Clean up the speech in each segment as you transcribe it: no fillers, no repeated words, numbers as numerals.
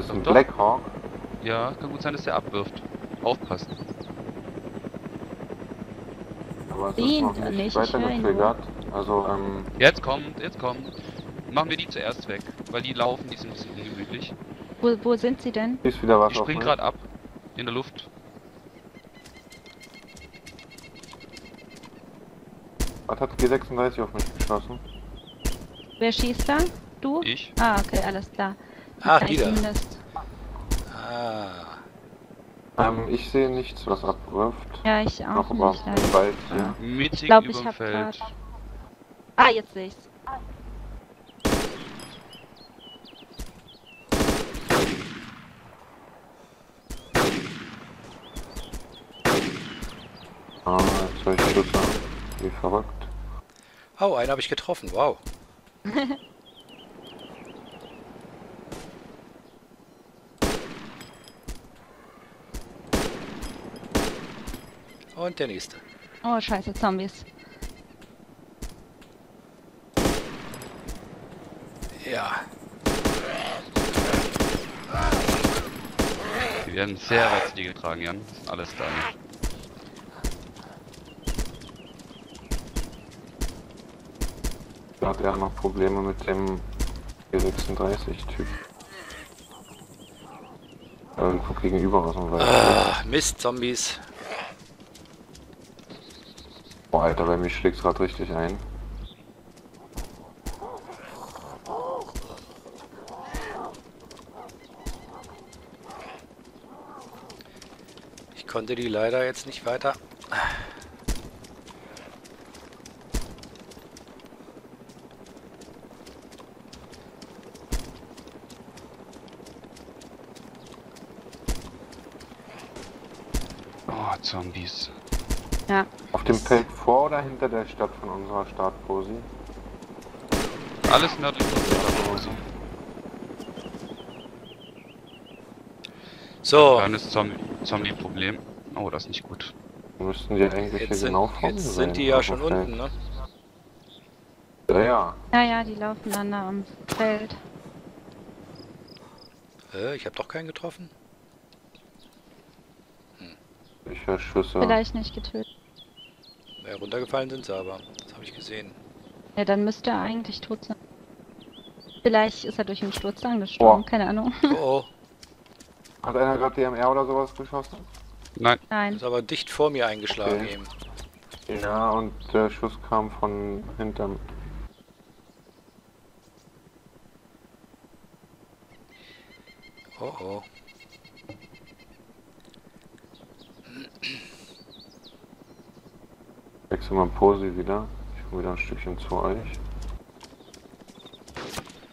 Das ist ein Blackhawk. Ja, kann gut sein, dass der abwirft. Aufpassen. Aber es ist noch nicht weitergetriggert. Also, jetzt kommt, jetzt kommt. Machen wir die zuerst weg, weil die laufen, die sind ein bisschen ungemütlich. Wo sind sie denn? Ist wieder was. Die springen gerade ab. In der Luft. Was hat G36 auf mich geschossen? Wer schießt da? Du? Ich. Ah, okay, alles klar. Ach, die da. Ah. Ich sehe nichts, was abwirft. Ja, ich auch. Noch nicht, im Wald, ja. Ich glaube, ich habe gerade... Ah, jetzt sehe ich's. Ah, jetzt soll ich Schüsse. Wie verrückt. Oh, einen habe ich getroffen, wow. Und der nächste. Oh, scheiße, Zombies. Ja. Die werden sehr weit zu dir getragen, Jan. Das ist alles da. Da hat er noch Probleme mit dem G36-Typ. Irgendwo gegenüber aus dem Wald. Ah, Mist, Zombies. Boah, Alter, bei mir schlägt's gerade richtig ein. Ich konnte die leider jetzt nicht weiter... Zombies. Ja. Auf dem Feld vor oder hinter der Stadt von unserer Startposi? Alles nördlich von der Startposi. So. Ein kleines Zombie-Problem. Oh, das ist nicht gut. Müssten die eigentlich jetzt hier genau vorne sein? Jetzt sind die ja schon unten, ne? Ja, ja. Ja, die laufen dann da am Feld. Ich hab doch keinen getroffen. Ich höre Schüsse. Vielleicht nicht getötet. Ja, runtergefallen sind sie aber. Das habe ich gesehen. Ja, dann müsste er eigentlich tot sein. Vielleicht ist er durch den Sturz angestorben. Keine Ahnung. Oh, oh. Hat einer gerade DMR oder sowas geschossen? Nein. Nein. Ist aber dicht vor mir eingeschlagen eben. Okay. Ja, und der Schuss kam von hinterm. Oh, oh. Wechsel mal Posi wieder. Ich komme wieder ein Stückchen zu euch.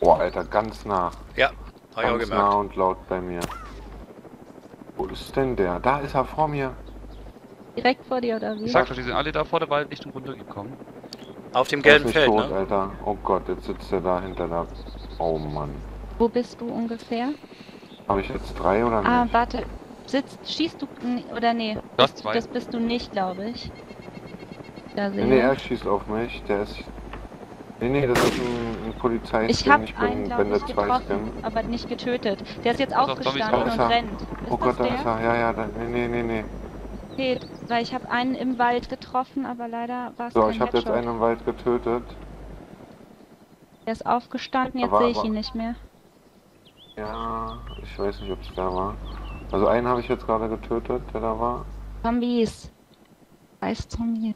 Boah, Alter, ganz nah. Ja, hab ich auch gemerkt. Ganz nah und laut bei mir. Wo ist denn der? Da ist er vor mir. Direkt vor dir oder wie? Ich sag doch, die sind alle da vor der Waldlichtung runtergekommen. Auf dem gelben Feld, tot, ne? Alter. Oh Gott, jetzt sitzt er da hinter da. Oh Mann. Wo bist du ungefähr? Habe ich jetzt 3 oder nicht? Ah, warte. Schießt du oder nee? Das 2. Das bist du nicht, glaube ich. Nee, er schießt auf mich, der ist... Nee, das ist ein Polizei. Ich hab einen, glaube ich, getroffen, aber nicht getötet. Der ist jetzt aufgestanden und rennt. Oh Gott, da ist er, ja, nee. Okay, weil ich habe einen im Wald getroffen, aber leider war es kein Headshot. So, ich habe jetzt einen im Wald getötet. Der ist aufgestanden, jetzt sehe ich ihn nicht mehr. Ja, ich weiß nicht, ob es da war. Also einen habe ich jetzt gerade getötet, der da war. Zombies. Weiß Zombies.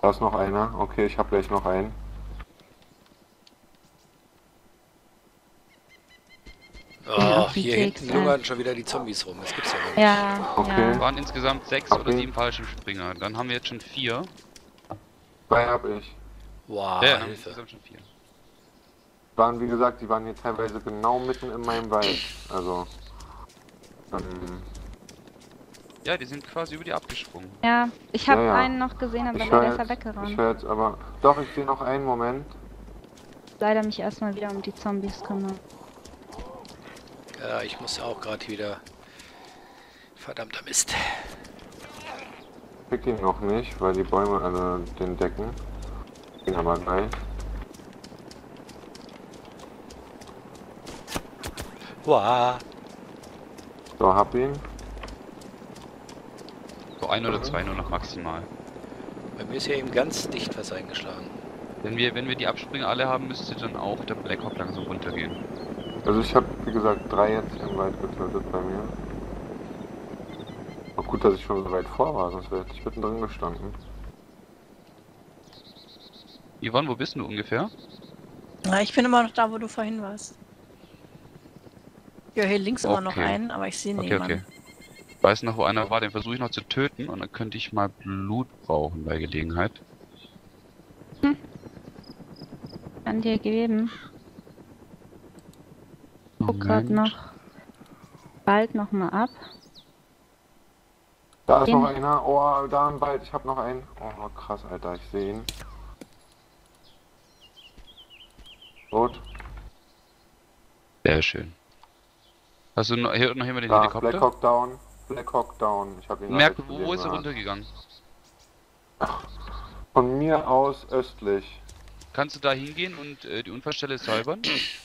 Da ist noch einer. Okay, ich habe gleich noch einen. Oh, hier hinten lungern schon wieder die Zombies rum. Das gibt's ja nicht. Ja, okay. Waren insgesamt 6 oder 7 Fallschirmspringer. Dann haben wir jetzt schon 4. 2 habe ich. Wow, ja, insgesamt schon 4. Waren, wie gesagt, die waren jetzt teilweise genau mitten in meinem Wald. Also... Ja, die sind quasi über die abgesprungen. Ja, ich habe einen noch gesehen, aber leider ist er weggerannt. Ich höre jetzt aber... Doch, ich sehe noch einen Moment. Leider mich erstmal wieder um die Zombies kümmern. Ja, ich muss auch gerade wieder... Verdammter Mist. Ich krieg ihn noch nicht, weil die Bäume alle den decken. Ich bin aber gleich. Wow. So, hab ihn. So ein oder zwei nur noch maximal. Bei mir ist ja eben ganz dicht was eingeschlagen. Wenn wir die Absprünge alle haben, müsste dann auch der Blackhawk langsam runtergehen. Also ich habe, wie gesagt, 3 jetzt im Wald getötet bei mir. Auch gut, dass ich schon so weit vor war, sonst wäre ich mittendrin gestanden. Yvonne, wo bist du ungefähr? Na, ich bin immer noch da, wo du vorhin warst. Ja, hier links immer noch einen, aber ich sehe niemanden. Okay. Ich weiß noch, wo einer war, den versuche ich noch zu töten und dann könnte ich mal Blut brauchen bei Gelegenheit. Hm. Kann dir geben. Guck gerade noch. Bald nochmal ab. Da ist noch einer. Oh, da im Wald. Ich hab noch einen. Oh, krass, Alter. Ich sehe ihn. Rot. Sehr schön. Hast du noch, hier noch jemand den Helikopter? Blackhawk down. Blackhawk down. Ich hab ihn gemerkt, wo ist er runtergegangen? Ach, von mir aus östlich. Kannst du da hingehen und die Unfallstelle säubern? Ich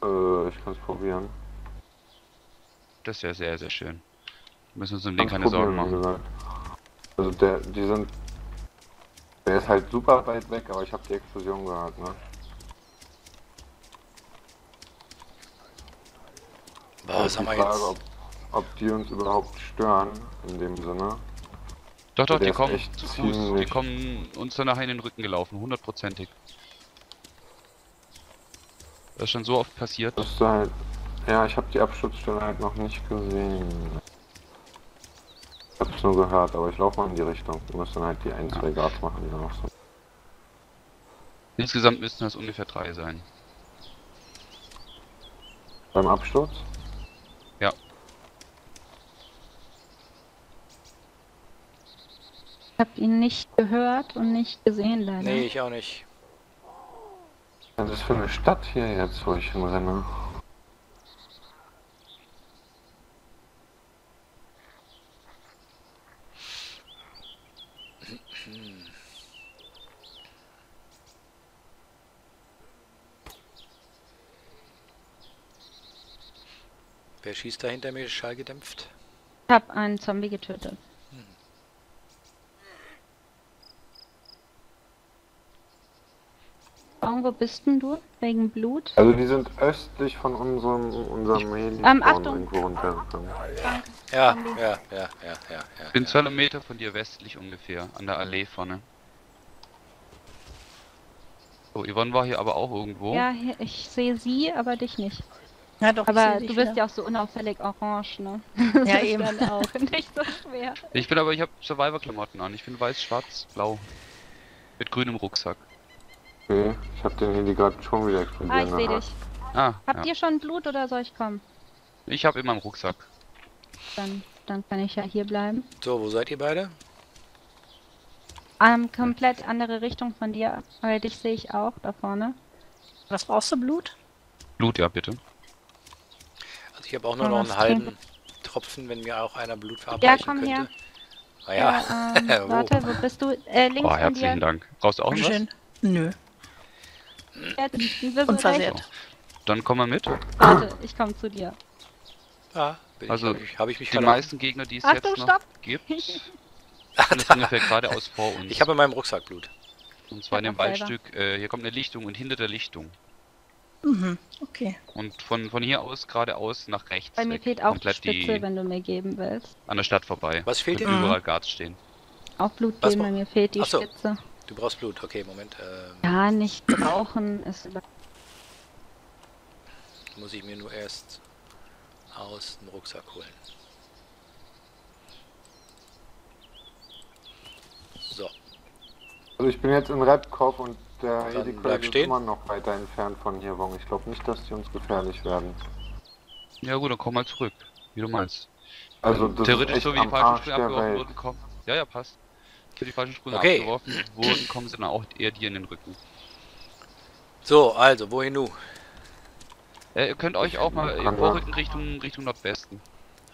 kann es probieren. Das ist ja sehr, sehr schön. Wir müssen uns um den keine Sorgen machen. Also der ist halt super weit weg, aber ich habe die Explosion gehört, ne? Was haben wir jetzt? Frage, ob die uns überhaupt stören, in dem Sinne. Doch, doch, die kommen zu Fuß, die kommen uns dann nachher in den Rücken gelaufen, hundertprozentig. Das ist schon so oft passiert. Das ist halt, ja, ich habe die Absturzstelle halt noch nicht gesehen. Ich hab's nur gehört, aber ich laufe mal in die Richtung. Du musst dann halt die 1, 2 Guards machen, die noch so. Insgesamt müssten das ungefähr 3 sein. Beim Absturz? Ja. Ich habe ihn nicht gehört und nicht gesehen, leider. Nee, ich auch nicht. Was ist das für eine Stadt hier jetzt, wo ich hinrenne? Wer schießt da hinter mir, Schall gedämpft? Ich hab einen Zombie getötet. Wo bist denn du? Wegen Blut? Also die sind östlich von unserem Heli. Achtung! Irgendwo runtergekommen. Ja. Ich bin 2 Meter von dir westlich ungefähr, an der Allee vorne. So, Yvonne war hier aber auch irgendwo. Ja, hier, ich sehe sie, aber dich nicht. Ja, doch, aber du bist ja auch so unauffällig orange, ne? Ja, eben. Auch nicht so schwer. Ich habe Survivor-Klamotten an. Ich bin weiß, schwarz, blau. Mit grünem Rucksack. Okay, ich hab den Handy gerade schon wieder explodiert. Ah, ich seh dich. Habt ihr schon Blut oder soll ich kommen? Ich hab immer im Rucksack. Dann kann ich ja hier bleiben. So, wo seid ihr beide? Komplett andere Richtung von dir, weil dich sehe ich auch da vorne. Was brauchst du, Blut? Blut, ja, bitte. Also ich habe auch nur noch einen halben Tropfen, wenn mir auch einer Blut verabreichen könnte. Her. Ah, ja, komm her. Warte, wo bist du? Links von dir. Herzlichen Dank. Brauchst du auch noch was? Nö. Unversehrt. So. Dann komm mal mit. Warte, ich komme zu dir. Ja, also, habe ich mich verlassen. Die meisten Gegner, die es jetzt noch gibt, sind ungefähr geradeaus vor uns. Ich habe in meinem Rucksack Blut. Und zwar in dem Waldstück, hier kommt eine Lichtung und hinter der Lichtung. Mhm, okay. Und von hier aus geradeaus nach rechts. Bei mir fehlt auch die Spitze, wenn du mir geben willst. An der Stadt vorbei. Was fehlt dir? Überall Guards stehen. Auch Blut geben, bei mir fehlt die Spitze. Du brauchst Blut, okay, Moment. Ja, nicht brauchen ist. Muss ich mir nur erst aus dem Rucksack holen. So. Also ich bin jetzt in Redkopf und der Helikopter ist immer noch weiter entfernt von hier, Wong. Ich glaube nicht, dass die uns gefährlich werden. Ja gut, dann komm mal zurück, wie du meinst. Also das theoretisch ist so wie die falschen Sprünge abgeworfen wurden, komm. Ja, ja, passt. Die falschen Sprünge abgeworfen wurden, kommen sie dann auch eher dir in den Rücken. So, also, wohin du? Ihr könnt euch auch mal vorrücken Richtung Nordwesten.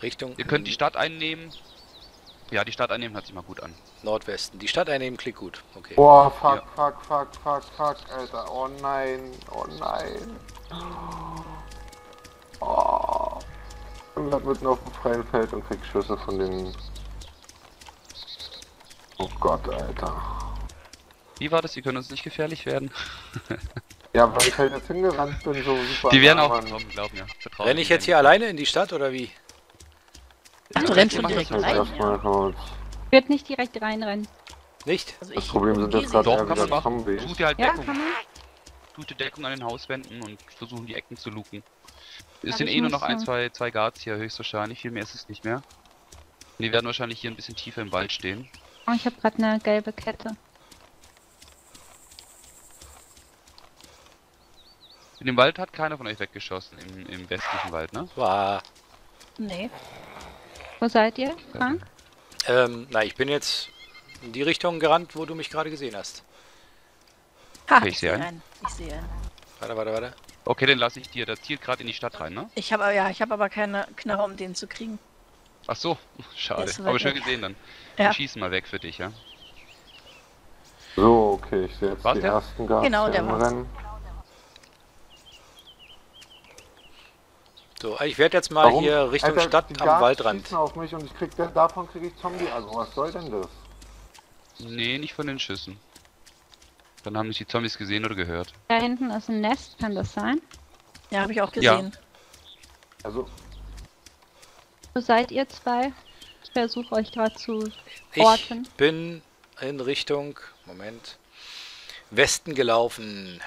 Ihr könnt die Stadt einnehmen. Ja, die Stadt einnehmen hört sich mal gut an. Nordwesten. Die Stadt einnehmen klingt gut. Okay. Boah, fuck, Alter. Oh nein. Oh. Und dann wird nur auf dem freien Feld und kriegt Schüsse von den... Oh Gott, Alter. Wie war das? Die können uns nicht gefährlich werden. Ja, weil ich halt jetzt hingerannt bin, so super. Die werden auch getroffen, glaub mir. Renne ich jetzt hier alleine in die Stadt, oder wie? Du rennst schon direkt rein. Ich würde nicht direkt reinrennen. Nicht? Also das Problem sind jetzt gerade wieder Zombies. Such dir halt Deckung. Gute Deckung an den Hauswänden und versuchen die Ecken zu luken. Es sind eh nur noch ein, zwei Guards hier höchstwahrscheinlich, viel mehr ist es nicht mehr. Und die werden wahrscheinlich hier ein bisschen tiefer im Wald stehen. Oh, ich habe gerade eine gelbe Kette. In dem Wald hat keiner von euch weggeschossen, im westlichen Wald, ne? War. Nee. Wo seid ihr, Frank? Na, ich bin jetzt in die Richtung gerannt, wo du mich gerade gesehen hast. Ha, okay, ich sehe einen. Ich sehe einen. Warte. Okay, dann lasse ich dir. Das zielt gerade in die Stadt rein, ne? Ich habe aber keine Knarre, um den zu kriegen. Ach so, schade. Aber schön gesehen dann. Ja. Wir schießen mal weg für dich, ja? So, okay, ich sehe jetzt die ersten Guards. Genau, der war's. So, ich werde jetzt mal hier Richtung Stadt am Waldrand. Auf mich und ich davon krieg ich Zombie, also was soll denn das? Nee, nicht von den Schüssen. Dann haben nicht die Zombies gesehen oder gehört. Da hinten ist ein Nest, kann das sein? Ja, habe ich auch gesehen. Ja. Also. Wo seid ihr zwei? Ich versuche euch gerade zu orten. Ich bin in Richtung, Moment, Westen gelaufen.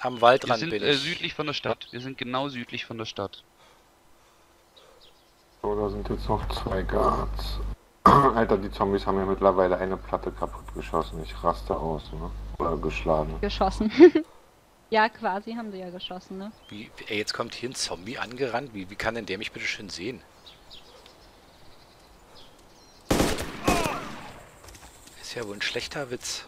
Am Waldrand bin ich. Wir sind südlich von der Stadt. Wir sind genau südlich von der Stadt. So, da sind jetzt noch zwei Guards. Alter, die Zombies haben ja mittlerweile eine Platte kaputt geschossen. Ich raste aus, ne? Oder geschlagen. Geschossen. Ja, quasi haben sie ja geschossen, ne? Wie, ey, jetzt kommt hier ein Zombie angerannt. Wie kann denn der mich bitte schön sehen? Ist ja wohl ein schlechter Witz.